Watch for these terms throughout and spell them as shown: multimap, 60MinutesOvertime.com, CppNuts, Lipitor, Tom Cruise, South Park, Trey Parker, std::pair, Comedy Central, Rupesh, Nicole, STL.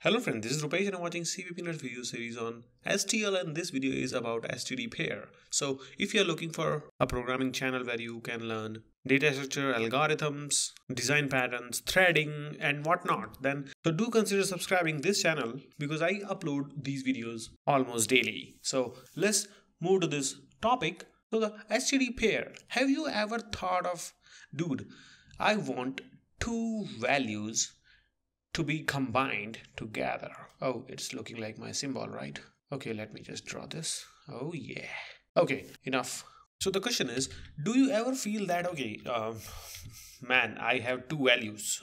Hello friends, this is Rupesh and I'm watching CppNuts video series on STL, and this video is about std pair. So if you're looking for a programming channel where you can learn data structure, algorithms, design patterns, threading and whatnot, then do consider subscribing this channel because I upload these videos almost daily. So let's move to this topic. So the std pair, have you ever thought of, dude, I want two values to be combined together? Oh, it's looking like my symbol, right? Okay, let me just draw this. Oh yeah. Okay, enough. So the question is, do you ever feel that, okay, man, I have two values.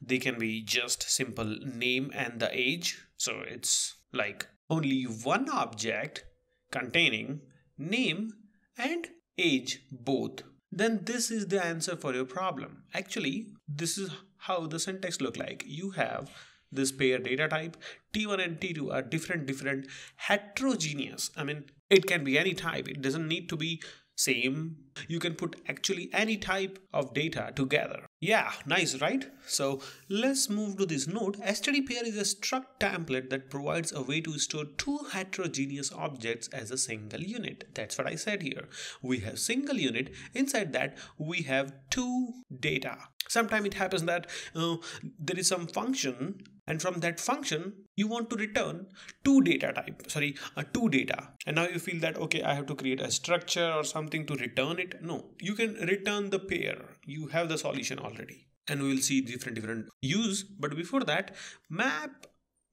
They can be just simple name and the age. So it's like only one object containing name and age both. Then this is the answer for your problem. Actually, this is how the syntax look like. You have this pair data type. T1 and T2 are different, heterogeneous. I mean, it can be any type. It doesn't need to be same. You can put actually any type of data together. Yeah, nice, right? So let's move to this note. Std pair is a struct template that provides a way to store two heterogeneous objects as a single unit. That's what I said here. We have single unit. Inside that, we have two data. Sometimes it happens that there is some function, and from that function, you want to return two data. And now you feel that, okay, I have to create a structure or something to return it. No, you can return the pair. You have the solution already. And we will see different use. But before that, map,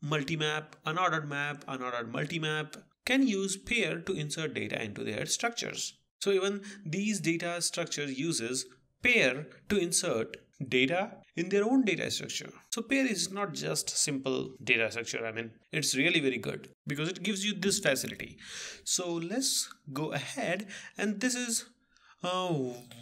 multimap, unordered map, unordered multimap can use pair to insert data into their structures. So even these data structures uses pair to insert data in their own data structure. So pair is not just simple data structure. I mean, it's really very good because it gives you this facility. So let's go ahead, and this is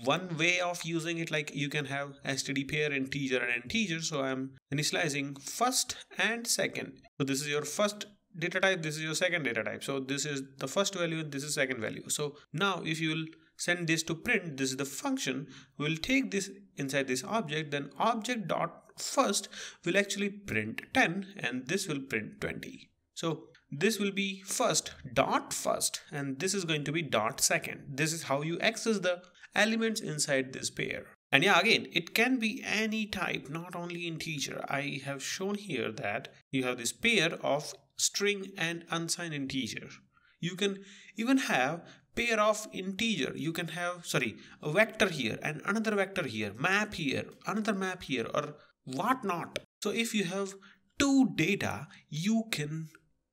one way of using it. Like you can have std pair integer and integer. So I'm initializing first and second. So this is your first data type, this is your second data type. So this is the first value, this is second value. So now if you will send this to print, this is the function. We'll take this inside this object, then object dot first will actually print 10 and this will print 20. So this will be first dot first, and this is going to be dot second. This is how you access the elements inside this pair. And yeah, again, it can be any type, not only integer. I have shown here that you have this pair of string and unsigned integer. You can even have pair of integer. You can have, a vector here and another vector here, map here, another map here, or whatnot. So if you have two data, you can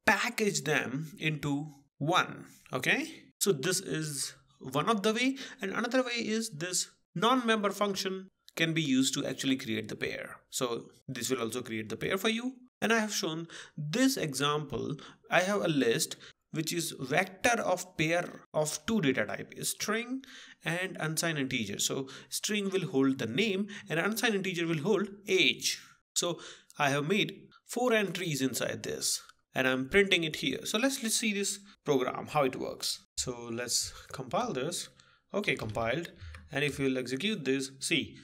package them into one. Okay. So this is one of the way. And another way is this non-member function can be used to actually create the pair. So this will also create the pair for you. And I have shown this example. I have a list which is vector of pair of two data type, string and unsigned integer. So string will hold the name and unsigned integer will hold age. So I have made 4 entries inside this and I'm printing it here. So let's see this program, how it works. So let's compile this. Okay, compiled. And if you'll execute this, see,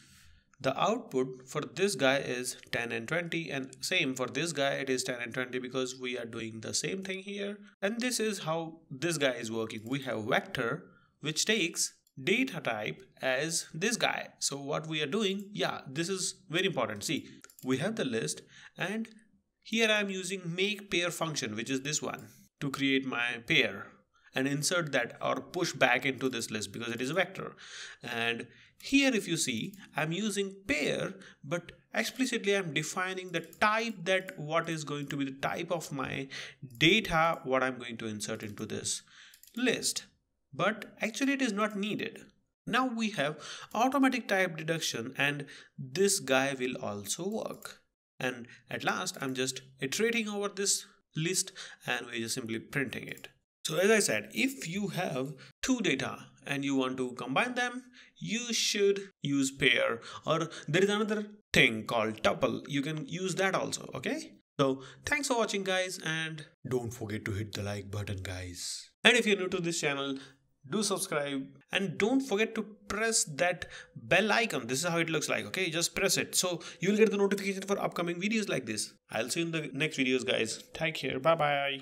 the output for this guy is 10 and 20, and same for this guy it is 10 and 20 because we are doing the same thing here. And this is how this guy is working. We have vector which takes data type as this guy. So what we are doing, yeah, this is very important. See, we have the list, and here I'm using make pair function, which is this one, to create my pair and insert that or push back into this list because it is a vector. And here if you see, I'm using pair, but explicitly I'm defining the type, that what is going to be the type of my data, what I'm going to insert into this list. But actually it is not needed. Now we have automatic type deduction, and this guy will also work. And at last I'm just iterating over this list and we're just simply printing it. So as I said, if you have two data and you want to combine them, you should use pair, or there is another thing called tuple. You can use that also. Okay. So thanks for watching guys, and don't forget to hit the like button guys. And if you're new to this channel, do subscribe, and don't forget to press that bell icon. This is how it looks like, okay? You just press it, so you'll get the notification for upcoming videos like this. I'll see you in the next videos, guys. Take care. Bye bye.